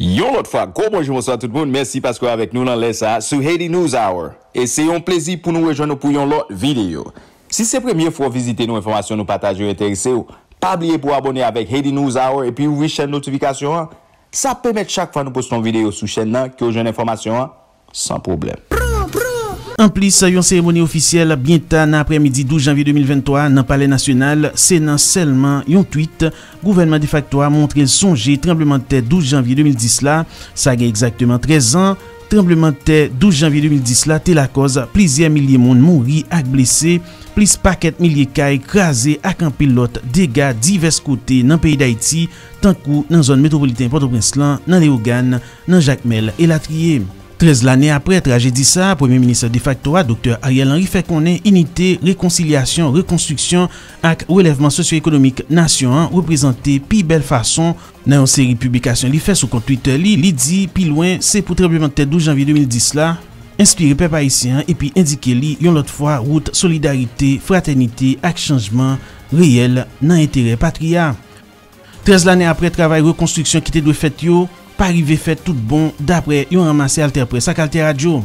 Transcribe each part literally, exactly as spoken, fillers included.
Yo l'autre fois, gros bonjour, bonsoir tout le monde. Merci parce que avec nous dans l'Est sur Haiti News Hour. Et c'est un plaisir pour nous rejoindre pour une autre vidéo. Si c'est la première fois visiter nos informations, nous partager, intéresser, pas oublier pour abonner avec Haiti News Hour et puis ouvrir chaîne notification. Ça permet chaque fois nous poster une vidéo sur chaîne que j'ai une information sans problème. En plus, une cérémonie officielle bientôt après-midi douze janvier deux mille vingt-trois dans le Palais National, c'est dans seulement un tweet, gouvernement de facto a montré le songe tremblement de terre douze janvier deux mille dix là, ça a exactement treize ans. Tremblement de terre douze janvier deux mille dix là, c'est la cause plusieurs milliers de monde mourir et blessés, plus paquet milliers cas écrasés avec un pilote dégâts divers côtés dans le pays d'Haïti, tant que dans la zone métropolitaine Port-au-Prince, dans les Léogane, dans Jacmel et la Trier. treize l'année après tragédie ça, Premier ministre de facto, Docteur Ariel Henry fait connaître unité, réconciliation, reconstruction et relèvement socio-économique nation représenté pi belle façon dans une série de publications li fait sur compte Twitter li, li dit pi loin c'est pour tremblement de terre douze janvier deux mille dix là, inspiré peuple haïtien et puis indiqué li une autre fois route solidarité, fraternité et changement réel dans intérêt patria. treize l'année après travail reconstruction qui était de fait yo pas arrivé fait tout bon d'après yon ramassé Alter Presse ak Alter Radio.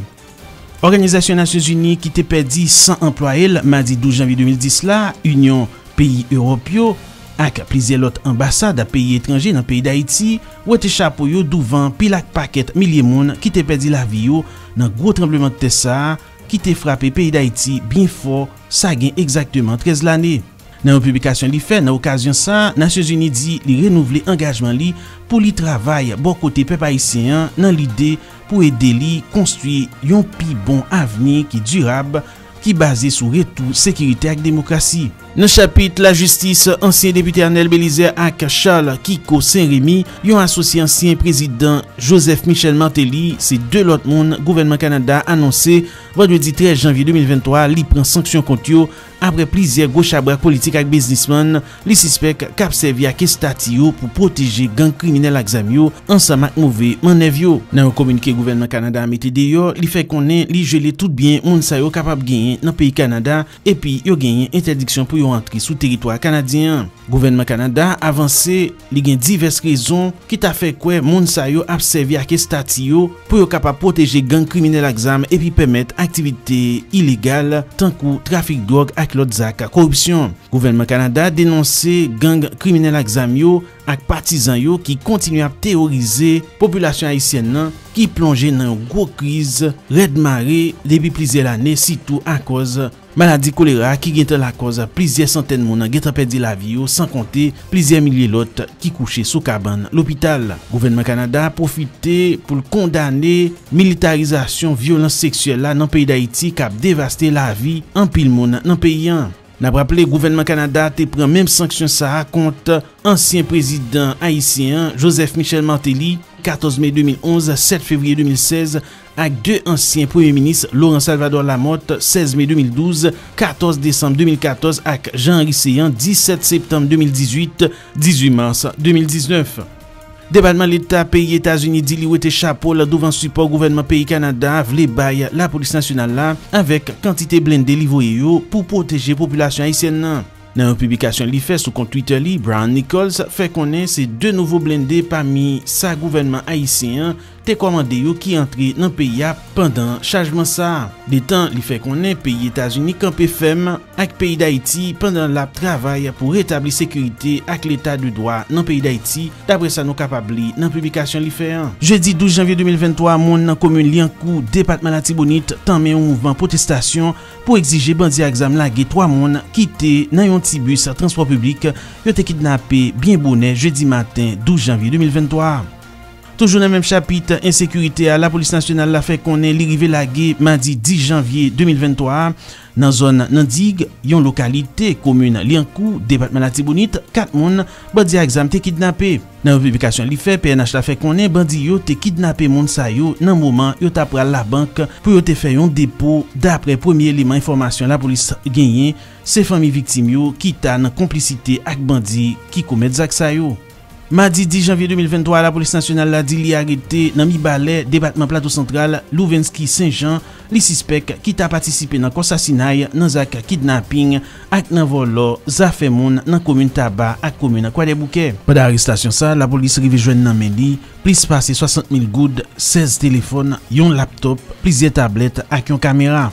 Organisation Nations Unies qui te perdu cent employés mardi douze janvier deux mille dix là, Union pays européen ak plusieurs autres ambassades à pays étrangers dans pays d'Haïti, ou te chapeau yo devant pile ak paquet milliers moun qui te perdu la vie yo dans gros tremblement de terre qui te frappé pays d'Haïti bien fort, ça gagne exactement treize l'année. Dans une publication li fait, dans l'occasion ça, Nations Unies dit li renouveler engagement li pour li travail bon côté peuple haïtien dans l'idée pour aider li construire un plus bon avenir qui durable qui basé sur retour sécurité et démocratie. Dans chapitre la justice, ancien député Arnel Belizaire et Charles Kiko Saint-Rémy, yon associé ancien président Joseph Michel Martelly, c'est deux autres monde gouvernement Canada annoncé vendredi treize janvier deux mille vingt-trois li prend sanction contre yo après plusieurs gauche à bras politiques et businessmen, les suspects qui ont servi à Kestatio pour protéger gang criminels à Xamio, ensemble avec mauvais manevio. Dans le communiqué gouvernement Canada a mis d'ailleurs, il fait qu'on est, il gelé tout bien, on sa yo capable de gagner dans le pays Canada, et puis il gagne interdiction pour entrer sur le territoire canadien. Gouvernement Canada avancé, il y a diverses raisons qui t'a fait quoi, on sa yo a servi à Kestatio pour yo capable protéger gang criminels à Xamio et puis permettre activité illégale, tant que trafic drogue à l'autre zak corruption. Gouvernement Canada dénoncé gang criminel examio ak partisans yo qui continue à terroriser population haïtienne qui plonge dans une grosse crise red marée depuis plusieurs années surtout à cause maladie choléra qui est la cause plusieurs centaines de monde qui ont perdu la vie sans compter plusieurs milliers l'autre qui couchent sous cabane l'hôpital. Gouvernement Canada a profité pour condamner militarisation violence sexuelle là dans le pays d'Haïti qui a dévasté la vie en pile monde dans le pays. N'a rappelé gouvernement Canada te prend même sanction ça contre ancien président haïtien Joseph Michel Martelly quatorze mai deux mille onze, sept février deux mille seize avec deux anciens premiers ministres Laurent Salvador Lamotte seize mai deux mille douze, quatorze décembre deux mille quatorze avec Jean-Henri Séan dix-sept septembre deux mille dix-huit, dix-huit mars deux mille dix-neuf. Département l'État pays États-Unis dit li wete chapeau la devant support gouvernement pays Canada vle bay la police nationale là avec quantité blindé livoye yo pour protéger population haïtienne nan. Dans une publication li fait sur compte Twitter li, Brian Nichols fait connaître ces deux nouveaux blindés parmi sa gouvernement haïtien te commandé yo qui entré dans pays pendant chargement ça. De temps li fait connaître pays États-Unis campé ferme avec pays d'Haïti pendant la travail pour rétablir sécurité avec l'état de droit dans pays d'Haïti d'après ça nous capable dans publication li fait. Jeudi douze janvier deux mille vingt-trois monde dans commune Liancourt département la Tibonite tanmé un mouvement protestation pour exiger bandi exam lagué trois monde qui té dans un petit bus transport public yo té kidnappé bien bonnet jeudi matin douze janvier deux mille vingt-trois. Toujours dans le même chapitre, insécurité à la police nationale l'a fait qu'on est l'arrivée lagué mardi dix janvier deux mille vingt-trois. Dans la zone Nandig, yon localité commune Liancourt, département la Tibonite, quatre moun, bandi exam te kidnappé. Dans la publication li fait, P N H la fait qu'on est bandi yo te kidnappé moun sa yo nan moment yo t'a pral la banque pour yo te fait yon dépôt d'après premier élément information la police gagné, c'est famille victime yo qui ta nan complicité ak bandi qui commet zak sa yo. Mardi dix janvier deux mille vingt-trois, la police nationale la dit li arrêté dans mi-balai département plateau central Louvenski Saint-Jean li suspect qui t'a participé dans assassinat dans zak kidnapping ak nan volo zafè moun dans commune Taba ak commune Kwa des Bouquets. Pendant arrestation ça, la police rive joine nan men li plus passé soixante mille goud, seize téléphones, yon laptop, plusieurs tablettes ak yon caméra.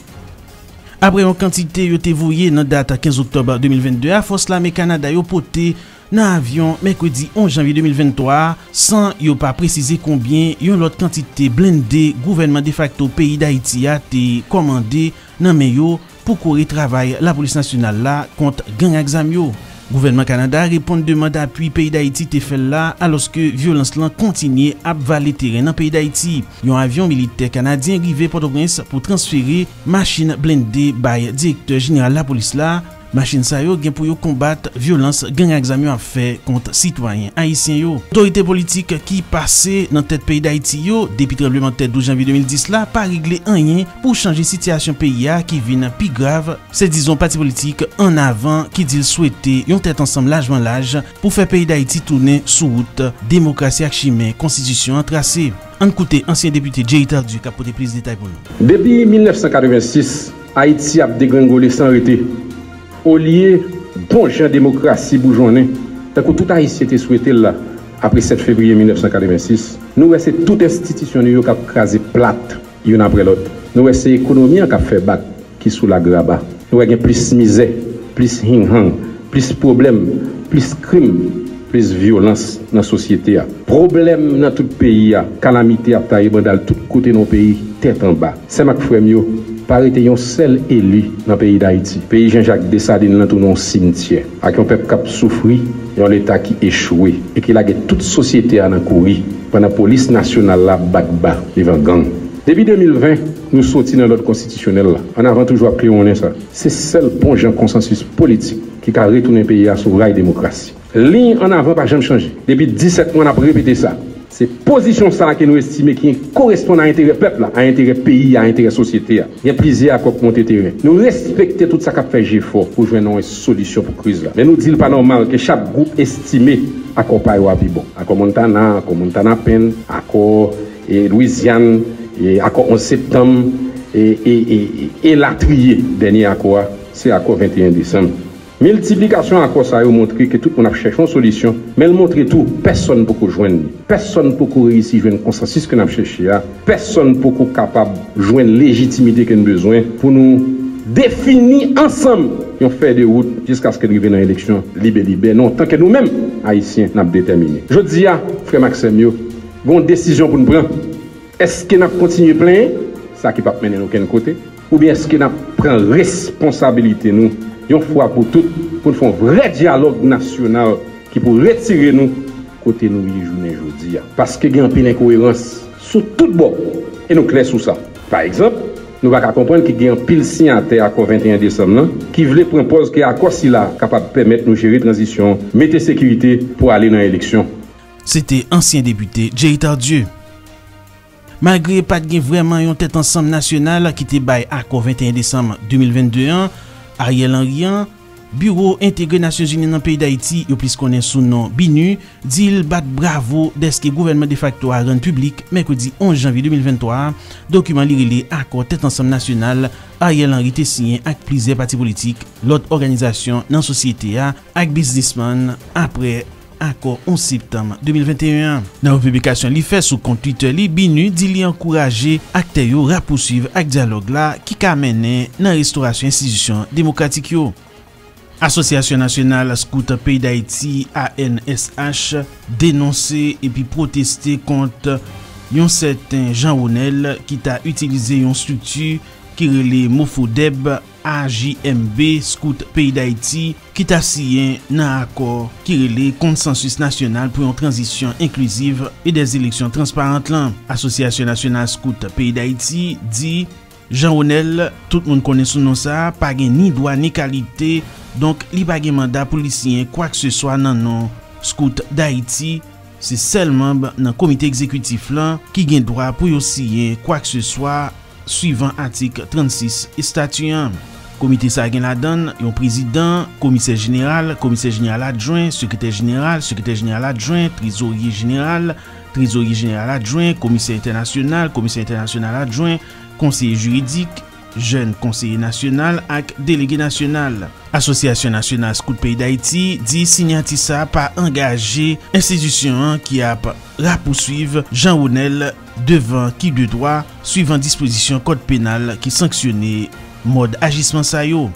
Après une quantité yote voyé dans date quinze octobre deux mille vingt-deux, à force la me Canada yo poté dans avion mercredi onze janvier deux mille vingt-trois sans yo pas préciser combien yon l'autre quantité blindée gouvernement de facto pays d'Haïti a été commandé nan men yo pour courir travail la police nationale là contre gang exam yo. Gouvernement Canada répond demande d'appui pays d'Haïti te fait là alors que violence lan continue à valer terrain dans pays d'Haïti. Un avion militaire canadien arrivé Port-au-Prince pour transférer machine blindée by directeur général la police là. Machine sa yo gen pou yo combattre violence gang exam yo a fait contre citoyens haïtiens yo. Autorité politique qui passé dans tête pays d'Haïti yo depuis tremblement de terre douze janvier deux mille dix là pas réglé rien pour changer situation pays a qui vient plus grave. C'est disons parti politique en avant qui dit souhaiter yon tête ensemble largement large pour faire pays d'Haïti tourner sous route démocratie ak chimè constitution tracée. En côté ancien député Jay Tardieu qui a porté plus de détails pour nous. Depuis mille neuf cent quatre-vingt-six, Haïti a dégringolé sans arrêter. Au lieu bon genre démocratie bourgeonné, tant que tout Haïti était souhaité là, après sept février mille neuf cent quatre-vingt-six, nous essayons toute institution qui a crasé plate, une après l'autre. Nous essayons l'économie qui a fait bac, qui sous la graba. Nous avons plus misère, plus hing-hang, plus problème, plus crime, plus violence dans la société. Problème dans tout pays, calamité à taille, dans tout côté de nos pays, tête en bas. C'est ma frère. Parité yon seul élu dans le pays d'Haïti. Pays Jean-Jacques Dessaline dans tout non cimetière. Avec un peuple qui souffrit, yon l'État qui échoué et qui lague toute société à courir pendant la police nationale la bagba devant gang. Depuis deux mille vingt, nous sortis dans l'ordre constitutionnel là. En avant toujours appris on est ça. C'est seul bon genre consensus politique qui a retourné le pays à sous rail démocratie. Ligne en avant pas jamais changé. Depuis dix-sept mois on a répété ça. C'est position ça que nous estimons qui correspond à l'intérêt peuple, à l'intérêt pays, à l'intérêt société. Il y a plaisir à monter terrain. Nous respectons tout ça qu'a fait G F O pour jouer une solution pour la crise. Mais nous disons pas normal que chaque groupe estimé à comparer à Vibon. À Montana, à Montana Penn, à Louisiane, à onze septembre, et, et, et, et, et la trier dernier accord, c'est accord vingt et un décembre. Multiplication à quoi ça a montré que tout le monde a cherché une solution, mais elle montre tout, personne ne peut joindre. Personne ne peut réussir à joindre le consensus que nous avons cherché. Personne ne peut être capable de joindre la légitimité que nous avons besoin pour nous définir ensemble. Nous avons fait des routes jusqu'à ce que nous arrivions dans l'élection libérée. Non, tant que nous-mêmes, Haïtiens, nous avons déterminé. Je dis à Frère Maxime, nous avons une décision pour nous prendre. Est-ce que nous continuons à plaindre, ça qui ne peut pas mener de aucun côté, ou bien est-ce que nous prenons responsabilité nous? Une fois pour toutes, pour faire un vrai dialogue national qui pour retirer nous côté nous journée aujourd'hui. Parce qu'il y a une incohérence sur tout le bord. Et nous clair sur ça. Par exemple, nous allons comprendre qu'il y a un pile signataire à l'accord vingt et un décembre qui voulait proposer que l'accord s'il est capable de permettre nous gérer la transition, mettre sécurité pour aller dans l'élection. C'était ancien député Jerry Tardieu. Malgré pas de vraiment une tête ensemble nationale qui était bail à l'accord vingt et un décembre deux mille vingt-deux, Ariel Henry, Bureau intégré Nations Unies dans le pays d'Haïti, yo plus connaît sous nom BINUH, dit il bat bravo dès que le gouvernement de facto a rendu public mercredi onze janvier deux mille vingt-trois, document li accord tête ensemble national Ariel Henry te signé avec plusieurs partis politiques, l'autre organisation dans la société avec businessman après accord onze septembre deux mille vingt et un. Dans la publication li fait sur compte Twitter li, BINUH dit li encourager acteur yo à poursuivre ak dialogue là qui ka mené dans restauration institution démocratique yo. Association nationale Scout Pays d'Haïti A N S H dénoncé et puis protesté contre yon certain Jean Ronel qui t'a utilisé yon structure qui relè Mofodeb A J M B Scout Pays d'Haïti qui t'a signé un accord qui relè consensus national pour une transition inclusive et des élections transparentes là. Association nationale Scout Pays d'Haïti dit Jean Ronel, tout le monde connaît son nom ça, pas ni droit ni qualité, donc il pas de mandat policier quoi que ce soit dans non Scout d'Haïti, c'est seulement dans comité exécutif là qui gagne droit pour signer quoi que ce soit suivant article trente-six et statut. Komite sa gen la dan, yon prezident, komiser general, komiser general adjoint, sekretèr general, sekretèr general adjoint, trésorier general, trésorier general adjoint, komiser international, komiser international adjoint, conseiller juridique, jeune conseiller national ak délégué national. Association nationale Scout Pays d'Haïti dit signati sa pa engagé institution qui a poursuivre Jean Ronel devant qui de droit suivant disposition code pénal qui sanctionné mode agissement sa yo.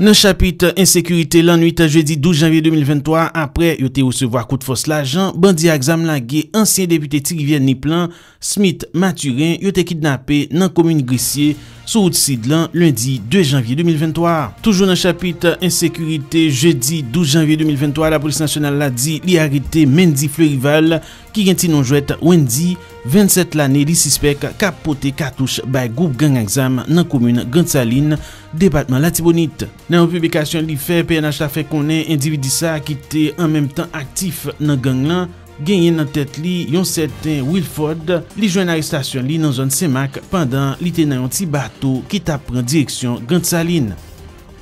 Dans le chapitre insécurité, l'ennui jeudi douze janvier deux mille vingt-trois, après yote recevoir coup de force l'agent, bandit exam lagué, ancien député Tigier Niplan, Smith Maturin, yote kidnappé dans commune Grissier, sur route Sidlan, lundi deux janvier deux mille vingt-trois. Toujours dans le chapitre insécurité, jeudi douze janvier deux mille vingt-trois, la police nationale l'a dit, li arrêté Mendi Fleurival, qui genti non jouet Wendy, vingt-sept l'année, li suspect, capoté cartouche by groupe gang exam dans commune Gansaline, département Latibonite. Dans une publication, li fait P N H la fait connaître individu ça qui était en même temps actif dans gang là, gagné dans tête li yon certain Wilford, li joint arrestation li dans zone Semac pendant li était dans un petit bateau qui t'a prend direction Gansaline.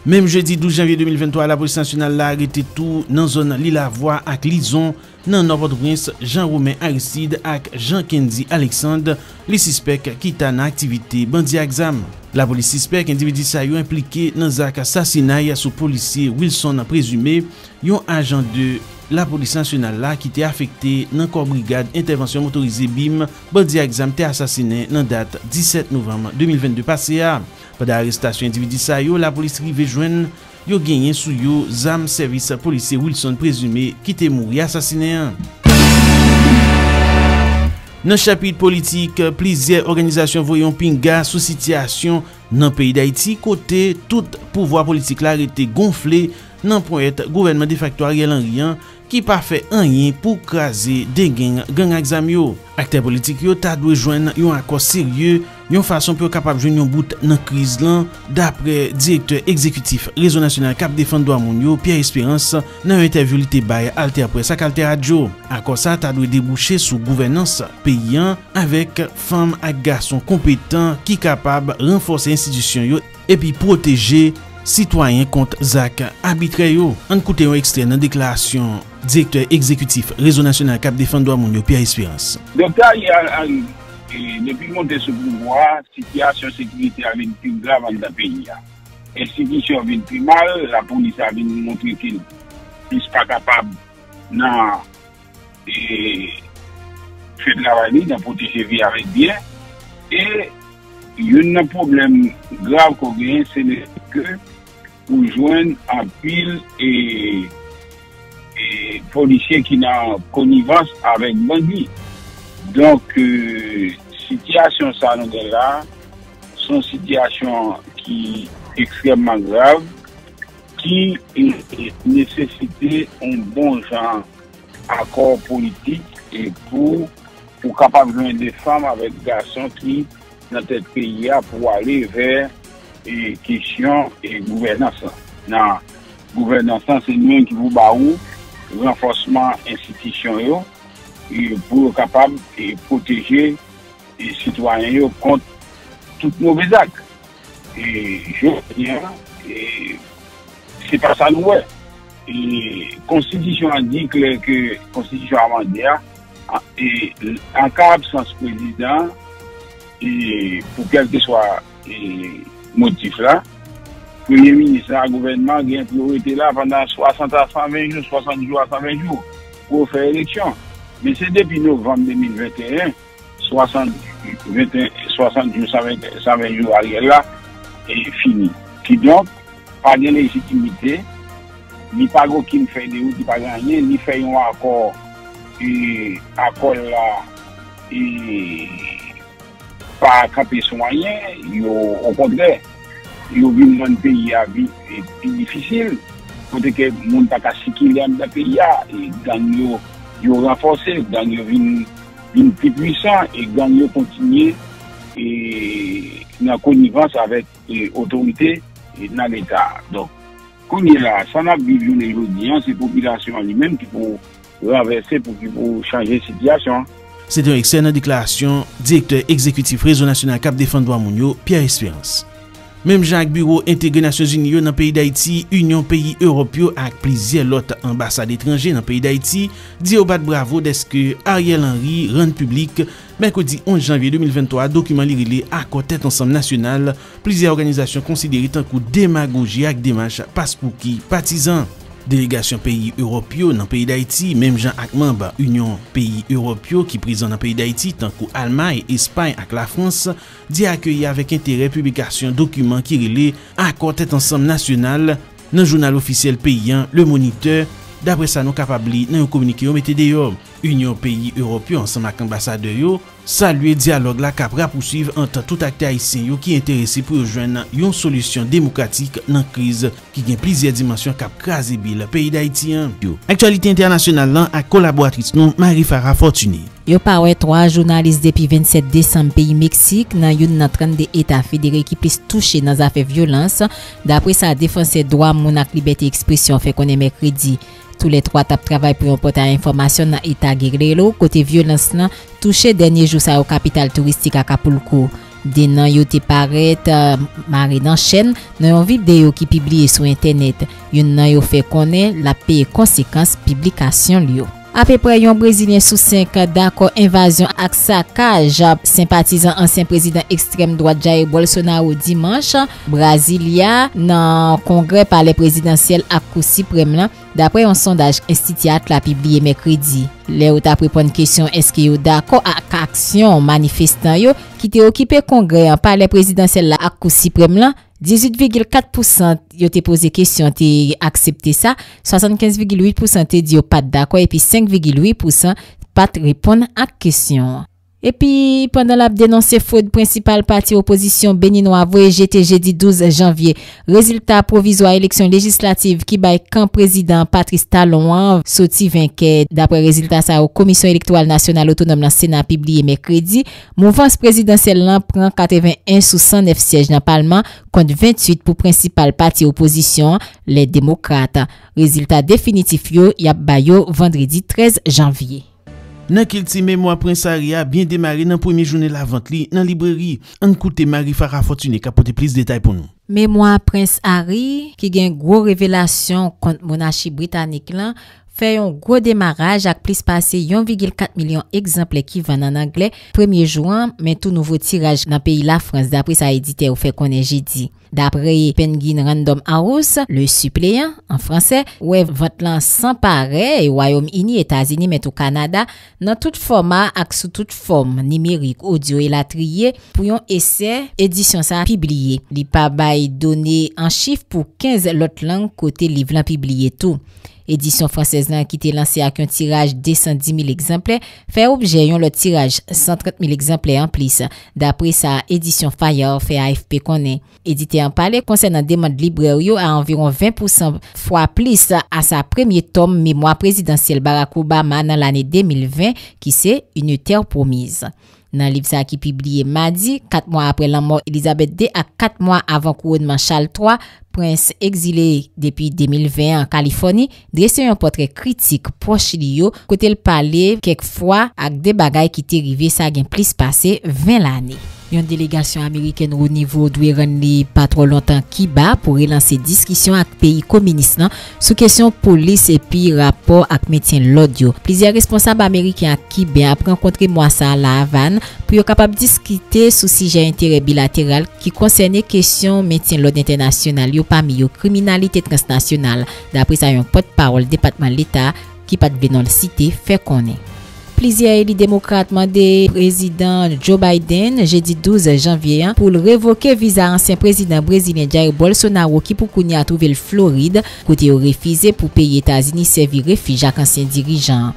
Même jeudi douze janvier deux mille vingt-trois, la police nationale l'a arrêté tout dans zone Lilavoie avec Lison, dans Nord-Port-au-Prince, Jean-Romain Aristide avec Jean-Kendi Alexandre, les suspects qui étaient en activité bandit exam. La police suspecte individu sa yo impliqué dans l'assassinat sous policier Wilson présumé, yon agent de la police nationale là qui était affecté dans corps brigade intervention motorisée B I M, bandit exam était assassiné dans date dix-sept novembre deux mille vingt-deux passé. Pendant l'arrestation individu sa yo, la police rive joine yo gagné sous yo zam service policier Wilson présumé qui était mort assassiné. Dans chapitre politique, plusieurs organisations voyons pinga sous situation dans le pays d'Haïti côté tout pouvoir politique là été gonflé dans point gouvernement de facto Ariel Henry qui pas fait rien pour craser des gangs gang exam yo. Acteurs politiques yo ta doit joindre un accord sérieux, une façon pour capable joindre un bout dans crise là d'après directeur exécutif Réseau national Cap défendre droit moun yo Pierre Espérance dans interview li te bay Alter Presse ak Alter Radio. Accord ça ta doit déboucher sous gouvernance paysan avec femmes et garçons compétents qui capable renforcer institution yo et puis protéger citoyens contre Zak Abitrayo. En koute yon extrait dans déclaration directeur exécutif Réseau national Cap défendre droit moun Pierre Espérance. Donc là, depuis monter ce pouvoir, situation sécurité a été plus grave dans le pays. L'institution a été plus mal, la police a montré qu'elle n'est pas capable de faire travail, de protéger la vie avec bien. Et il y a un problème grave qu'on a, c'est que pour joindre un pile et, et policiers qui n'ont connivence avec bandits. Donc, euh, situation ça nous est là, sont situations qui extrêmement graves, qui nécessitent un bon genre accord politique et pour pour capable de des femmes avec garçons qui dans notre pays pour aller vers et question et gouvernance. Dans gouvernance, c'est nous qui vous baou renforcement institutionnel pour être capable de protéger les citoyens contre tout mauvais acte. Et je viens, c'est pas ça nous. Et la Constitution dit que la Constitution amendée, et en cas d'absence président, et pour quel que soit le motif là, le Premier ministre et le gouvernement ont une priorité là pendant soixante à cent vingt jours, soixante jours à cent vingt jours pour faire élection. Mais c'est depuis novembre deux mille vingt et un, soixante jours, cent vingt jours arrière là, est fini. Qui donc, pas de légitimité, ni pas qui fait des routes, ni pas gagné, ni fait un accord, et accord là, et pas camper soigné, au contraire, il y a eu un pays à vie plus difficile, pour que les gens ne soient pas si qu'ils aiment le pays, et gagnent. Ils ont renforcé, les gangs sont plus puissants et les gangs ont continué en connivence avec l'autorité et dans l'État. Donc, quand il y a ça, on a vu aujourd'hui, c'est la population elle-même qui peut renverser pour changer la situation. C'est une excellente déclaration, directeur exécutif Réseau national Cap défendre Droit Mounio, Pierre Espérance. Même Jacques Bureau intégré Nations Unies dans le pays d'Haïti, Union pays européen avec plusieurs autres ambassades étrangères dans le pays d'Haïti, dit au bas de bravo dès que Ariel Henry rend public mercredi onze janvier deux mille vingt-trois document lié à côté ensemble national, plusieurs organisations considérées tant que démagogie et démarche passe pour qui partisans. Délégation pays européen dans le pays d'Haïti, même Jean ak membre Union pays européen qui présent dans le pays d'Haïti, tant que Allemagne, Espagne et la France, dit accueillir avec intérêt publication documents qui relaient à côté ensemble national dans le journal officiel paysan, le moniteur. D'après ça, nous capables dans un communiqué au météo. Union pays européen ensemble avec ambassadeur saluer dialogue la capra poursuivre entre tout acteur haïtien qui est intéressé pour rejoindre une solution démocratique dans crise qui gagne plusieurs dimensions cap craser le pays d'Haïtien. Actualité internationale à collaboratrice non Marie-Farah Fortune. Yo pawe trois journalistes depuis vingt-sept décembre pays Mexique dans une trente états fédérés qui puissent toucher dans affaires violence. D'après ça, défenseur droit mon liberté expression fait qu'on est mercredi. Tous les trois tapes travail pour apporter information dans l'état Guerrero côté violence là touché dernier jour ça au capitale touristique Acapulco. Des noms yo te paraît euh, maré dans chaîne dans une vidéo qui publiée sur internet. Une nan yo fait connaître la paix conséquence publication lio. À peu près un Brésilien sous cinq d'accord invasion ak saccage sympathisant ancien président extrême droite Jair Bolsonaro dimanche Brasilia dans congrès par les présidentiel à Cour suprême d'après un sondage Institut Atlas publié mercredi. Les autres après prendre question est-ce que yo d'accord avec action manifestant yo qui te occupé congrès par les présidentiel à Cour suprême dix-huit virgule quatre pour cent yo te posé question te accepté ça, soixante-quinze virgule huit pour cent te dit pas d'accord et puis cinq virgule huit pour cent pas répondre à question. Et puis pendant la dénoncé fraude principale parti opposition béninois voyé jeté jeudi douze janvier résultat provisoire élection législative qui bail camp président Patrice Talon sorti vainqueur d'après résultat ça au commission électorale nationale autonome dans Sénat publié mercredi mouvance présidentielle là prend quatre-vingt-un sur cent neuf sièges dans parlement contre vingt-huit pour principal parti opposition les démocrates résultat définitif yo y a bayo vendredi treize janvier. Nan kilti mémoire Prince Aria bien démarré dans premier journée la vente li dans librairie. On écoute Marie-Farah Fortuné qui apporte plus de détails pour nous. Mémoire Prince Harry qui gagne gros révélation contre monarchie britannique là fait un gros démarrage avec plus passé un virgule quatre million exemplaires qui vendent en anglais premier juin mais tout nouveau tirage dans pays la France d'après sa éditeur fait qu'on est jeudi. D'après Penguin Random House, le suppléant en français, ouais vente lan sans pareil Royaume-Uni, États-Unis mais au Canada dans tout format ak sous toute forme numérique, audio et la trier pour un essai édition ça publié. Li pa bay donné en chiffre pour quinze l'autre langue côté livre lan publié tout. Édition française qui était lancée avec un tirage de deux cent dix mille exemplaires fait objet d'un autre tirage cent trente mille exemplaires en plus. D'après sa édition Fire fait A F P connaît. Édité en palais concernant demande libraire à environ vingt pour cent fois plus à sa premier tome Mémoire présidentielle Barack Obama dans l'année deux mille vingt qui c'est une terre promise. Dans le livre ça qui publié mardi, quatre mois après la mort Elizabeth deux à quatre mois avant couronnement Charles trois, prince exilé depuis deux mille vingt en Californie, dressé un portrait critique proche li yo, côté le palais quelquefois avec des bagailles qui t'est arrivé ça gain plus passé vingt l'année. Une délégation américaine au niveau doit rendre pas trop longtemps qui bat pour relancer discussion avec pays communiste sur question police et puis rapport avec maintien l'audio. Plusieurs responsables américains à Cuba ont rencontré moi ça à La Havane pour capable discuter sur sujet intérêt bilatéral qui concernait question maintien l'ordre international yo parmi yo criminalité transnationale. D'après ça un porte-parole département de l'État qui pas de non cité fait connaître. Plusieurs élus démocrates demandé président Joe Biden jeudi douze janvier pour le révoquer visa ancien président brésilien Jair Bolsonaro qui pour Kounia a trouvé le Floride côté refusé pour payer États-Unis servir refuge à ancien dirigeant.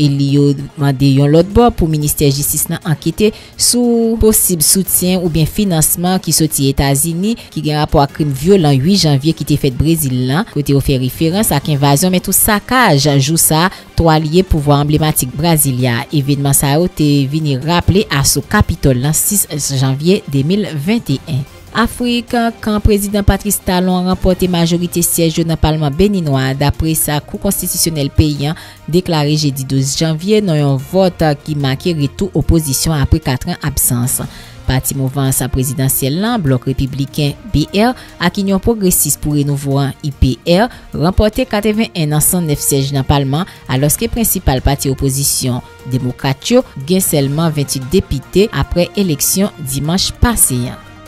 Il y a demandé un l'autre bord pour ministère justice n'a enquêté sous possible soutien ou bien financement qui sorti États-Unis qui gagne rapport à crime violent huit janvier qui était fait Brésil là côté au fait référence à invasion mais tout saccage jour ça trois liés pouvoir emblématique brésilien événement ça a été venir rappeler à ce Capitole le six janvier deux mille vingt et un. Afrique, quand président Patrice Talon remporté majorité siège dans le Parlement béninois, d'après sa Cour constitutionnelle paysan, déclaré jeudi douze janvier, dans un vote qui marquait retour opposition après quatre ans d'absence. Parti mouvement sa présidentielle là, bloc républicain B R, à qui union progressiste pour renouveau I P R, remporté quatre-vingt-un virgule cent neuf sièges dans le Parlement, alors que principal parti opposition démocrate gagne seulement vingt-huit députés après élection dimanche passé.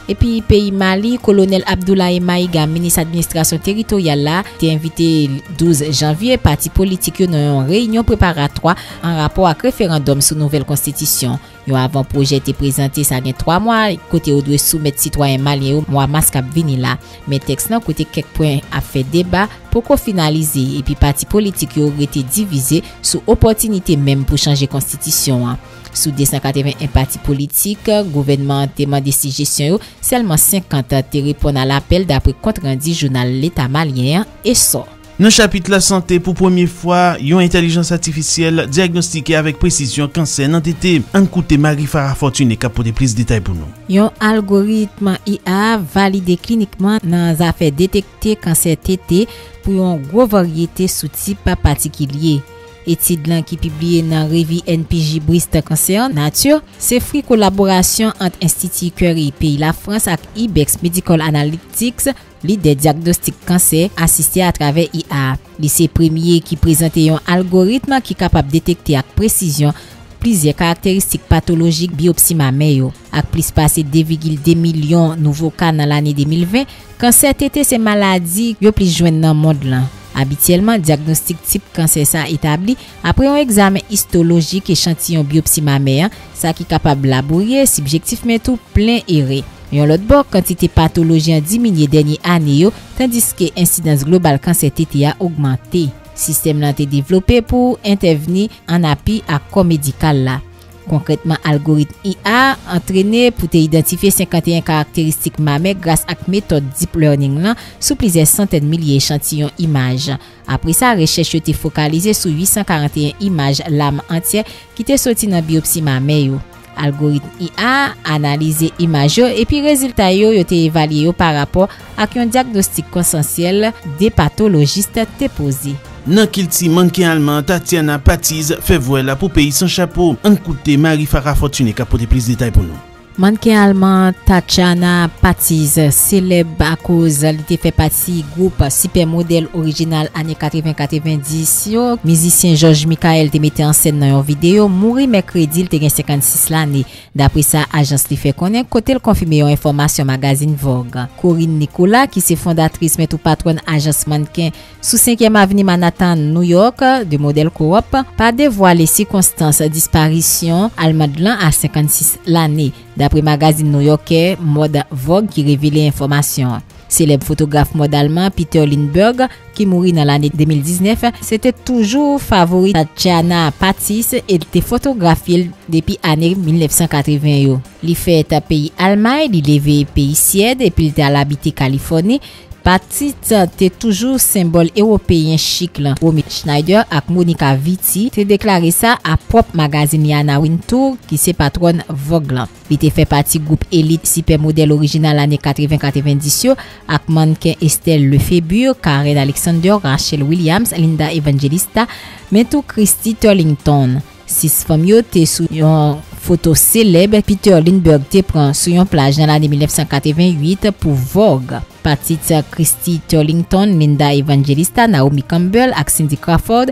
Et puis, pays Mali, colonel Abdoulaye Maïga, ministre administration territoriale, a été invité douze janvier, parti politique dans une réunion préparatoire en rapport avec référendum sur nouvelle constitution. Yon avant-projet été présenté ça vient trois mois, côté où doit soumettre citoyen malien mois mars cap vini là. Mais texte nan côté quelques points a fait débat pour qu'on finaliser et puis parti politique aurait été divisé sous opportunité même pour changer constitution. Sous deux cent quatre-vingt-un partis politiques, gouvernement témoin de suggestions, seulement cinquante répondent à l'appel d'après compte rendu journal l'État malien et sort. Dans le chapitre la santé, pour première fois, une intelligence artificielle diagnostiquée avec précision cancer n'a été encoutée Marie-Farah Fortune qui a pour plus de détails pour nous. Un algorithme I A validé cliniquement dans les affaires détecter cancer T T pour une grande variété sous type particulier. Étude qui publiée dans la revue N P J Breast Cancer Nature, c'est fruit collaboration entre Institut Curie Pays la France et I B E X Medical Analytics, l'idée diagnostic cancer assisté à travers I A. C'est le premier qui présente un algorithme qui est capable de détecter avec précision plusieurs caractéristiques pathologiques biopsie mammaire. Avec plus passé deux virgule deux millions de nouveaux cas dans l'année deux mille vingt, cancer T T c'est maladie qui plus joindre dans le monde. Habituellement, diagnostic type cancer ça établi après un examen histologique échantillon biopsie mammaire, ça qui capable labourer subjectif mais tout plein erré. Et en l'autre bord, quantité pathologie a diminué dernier année tandis que incidence globale cancer T T a augmenté. Système l'a été développé pour intervenir en appui à corps médical là. Concrètement, algorithme I A entraîné pour identifier cinquante et un caractéristiques mammaires grâce à la méthode Deep Learning là, sous plusieurs centaines de milliers d'échantillons images. Après ça, la recherche était focalisée sur huit cent quarante et un images l'âme entière qui étaient sorties dans la biopsie mammaire. Algorithme I A analyser images et puis résultats ont été évalués par rapport à un diagnostic consensuel des pathologistes déposés. Dans Kilti, mannequin allemand Tatjana Patitz fait voile pour pays sans chapeau. En côté Marie-Farah Fortune qui a porté plus de détails pour nous. Mannequin allemand Tatjana Patitz, célèbre à cause elle fait partie groupe supermodèle original années quatre-vingt quatre-vingt-dix. Musicien George Michael te mettait en scène dans une vidéo mourir mercredi, il te gagne cinquante-six l'année. D'après sa agence li fait connaître côté le confirmer une information magazine Vogue. Corinne Nicolas qui est fondatrice mais tout patronne agence mannequin sous cinquième avenue Manhattan, New York de modèle Coop, pas dévoilé circonstances disparition allemande à cinquante-six l'année. D'après magazine new-yorkais Mode Vogue qui révélait l'information. Célèbre photographe mode allemand Peter Lindbergh qui mourit dans l'année deux mille dix-neuf, c'était toujours favori Tatjana Patitz et était photographié depuis l'année mille neuf cent quatre-vingts. Il fait à pays Allemagne, il levé pays Suède et puis il a habité Californie. Patitz était toujours symbole européen chic. Romy Schneider et Monica Vitti ont déclaré ça à Pop Magazine Yana Wintour qui est patronne Vogue. Il était fait partie du groupe élite supermodèle original années quatre-vingt quatre-vingt-dix avec mannequin Estelle Lefebvre, Karen Alexander, Rachel Williams, Linda Evangelista, mais tout Christy Turlington. Six femmes étaient sous une photo célèbre. Peter Lindbergh te prend sur une plage dans l'année mille neuf cent quatre-vingt-huit pour Vogue. Patitz, Christy Turlington, Linda Evangelista, Naomi Campbell et Cindy Crawford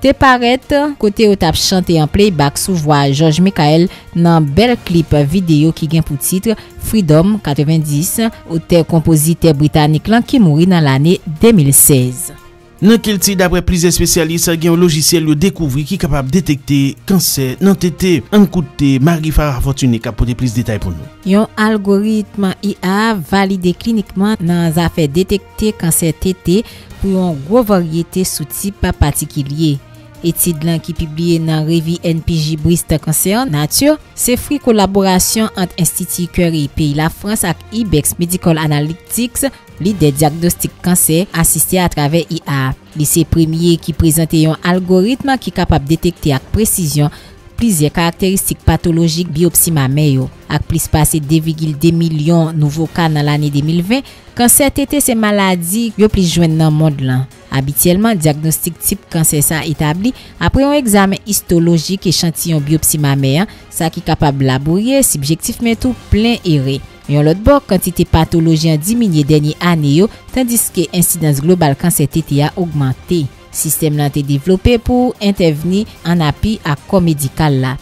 te paraît côté au tap chanté en playback sous voix George Michael dans bel clip vidéo qui gagne pour titre Freedom quatre-vingt-dix, auteur compositeur britannique qui mourit dans l'année deux mille seize. Dans Kilti, d'après plusieurs spécialistes, il y a un logiciel qui découvre qui est capable de détecter cancer dans T T. En côté, Marie-Farah Fortune qui a pour plus de détails pour nous. Un algorithme I A validé cliniquement dans les affaires détecter cancer T T pour une grande variété sous type particulier. Étude qui publiée dans la revue N P J Breast Cancer Nature, c'est fruit collaboration entre Institut Curie Pays la France et I B E X Medical Analytics, l'idée diagnostic cancer assisté à travers I A. C'est le premier qui présente un algorithme qui est capable de détecter avec précision plusieurs caractéristiques pathologiques biopsie mammaire. Avec plus passé deux virgule deux millions nouveaux cas dans l'année deux mille vingt, cancer tété c'est maladie yo plus joindre dans le monde là. Habituellement, diagnostic type cancer ça établi après un examen histologique échantillon biopsie mammaire, ça qui capable labourer subjectif mais tout plein erré. Et en l'autre bord, quantité pathologie a diminué dernière année tandis que incidence globale cancer tété a augmenté. Système l'a été développé pour intervenir en appui à corps médical là.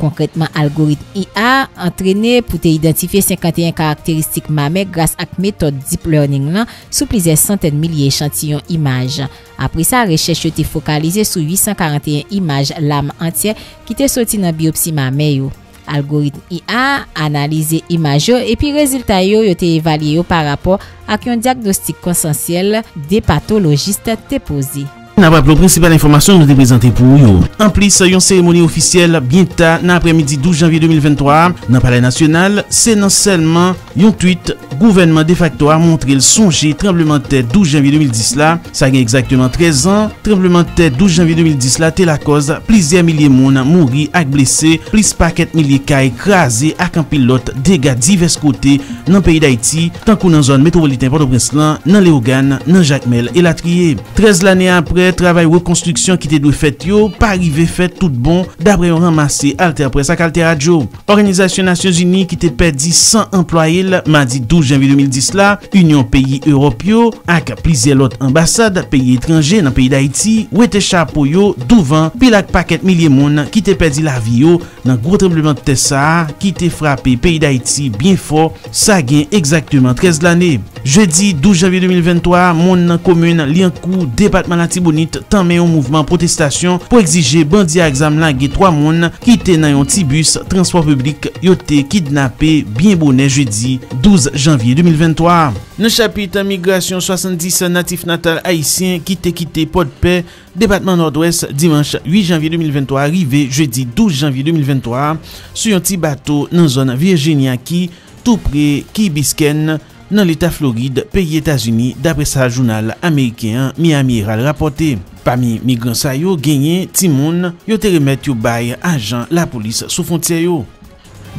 Concrètement, algorithme I A entraîné pour identifier cinquante et un caractéristiques mammaires grâce à la méthode deep learning là, sous plusieurs centaines de milliers d'échantillons images. Après ça, la recherche était focalisée sur huit cent quarante et un images l'âme entière qui étaient sorties dans biopsie mammaire. Algorithme I A analyser images et puis résultats yo été évalués par rapport à un diagnostic consensuel des pathologistes déposés. N'a pas la principale information nous te présenter pour vous. En plus, une cérémonie officielle bientôt dans l'après-midi douze janvier deux mille vingt-trois dans le Palais national, c'est non seulement un tweet gouvernement de facto a montré le songer tremblement de tête douze janvier deux mille dix là, ça a exactement treize ans, tremblement de tête douze janvier deux mille dix là, c'est la cause plusieurs milliers de monde mourir et blessés, plus paquet milliers cas écrasés avec un pilote dégâts divers côtés dans le pays d'Haïti, tant que dans la zone métropolitaine Port-au-Prince là, dans Léogane, dans Jacmel et la Trier. treize l'année après travail reconstruction qui était fait yo pas arrivé fait tout bon d'après on ramassé Alter Presse ak Alter Radio. Organisation Nations Unies qui était perdu cent employés mardi douze janvier deux mille dix là, Union pays européen avec plusieurs autres ambassades pays étrangers dans pays d'Haïti ou était chapeau yo devant pile ak paquet milliers monde qui était perdu la vie yo dans gros tremblement de terre ça qui était frappé pays d'Haïti bien fort ça gain exactement treize l'année. Jeudi douze janvier deux mille vingt-trois monde dans commune Liancourt département la Tibonite tant mais un mouvement protestation pour exiger bandits à examen lagué trois monde qui étaient dans un petit bus transport public yoté kidnappé bien bonnet jeudi douze janvier deux mille vingt-trois. Dans chapitre migration soixante-dix natifs natal haïtiens qui étaient quitté Port-de-Paix département nord-ouest dimanche huit janvier deux mille vingt-trois arrivé jeudi douze janvier deux mille vingt-trois sur un petit bateau dans zone Virginia qui tout près Key Biscayne dans l'État Floride, pays États-Unis, d'après sa journal américain Miami Herald rapporté. Parmi migrants sa yo gagné Timoun, yo te remet yo bay agent la police sous frontière yo.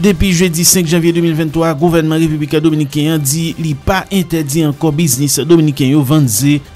Depuis jeudi cinq janvier deux mille vingt-trois, gouvernement républicain dominicain dit li pas interdit encore business dominicain yo vendre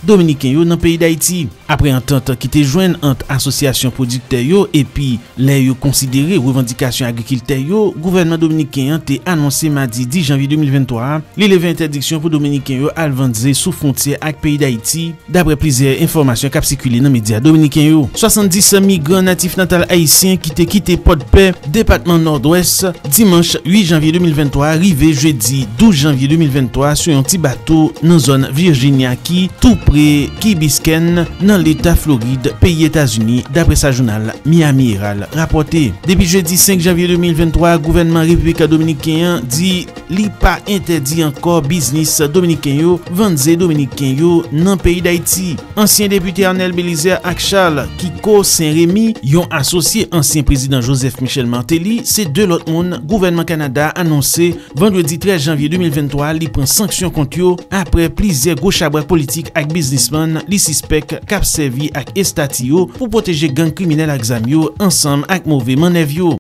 dominicain yo dans pays d'Haïti. Après entente qui te joint entre association producteur yo et puis les yo considéré revendication agriculteur yo, gouvernement dominicain te annoncé mardi dix janvier deux mille vingt-trois, li levé interdiction pour dominicain yo al vendre sous frontière avec pays d'Haïti, d'après plusieurs informations qui circulent dans médias dominicain yo. soixante-dix migrants natifs natal haïtiens qui te quitté Port-de-Paix, département nord-ouest dimanche huit janvier deux mille vingt-trois, arrivé jeudi douze janvier deux mille vingt-trois sur un petit bateau dans zone Virginia qui tout près Key Biscayne dans l'État Floride, pays États-Unis, d'après sa journal Miami Herald rapporté. Depuis jeudi cinq janvier deux mille vingt-trois, gouvernement républicain dominicain dit li pas interdit encore business dominicain yo vendre dominicain yo dans pays d'Haïti. Ancien député Arnel Belizaire ak Charles Kiko Saint-Rémy, yon associé ancien président Joseph Michel Martelly, c'est deux l'autre monde gouvernement Canada annoncé vendredi treize janvier deux mille vingt-trois li prend sanction contre yo après plusieurs gros chabrak politique ak businessman li suspect k'ap servi ak estati yo pour protéger gang criminel ak zam yo ensemble ak mauvais manèv yo.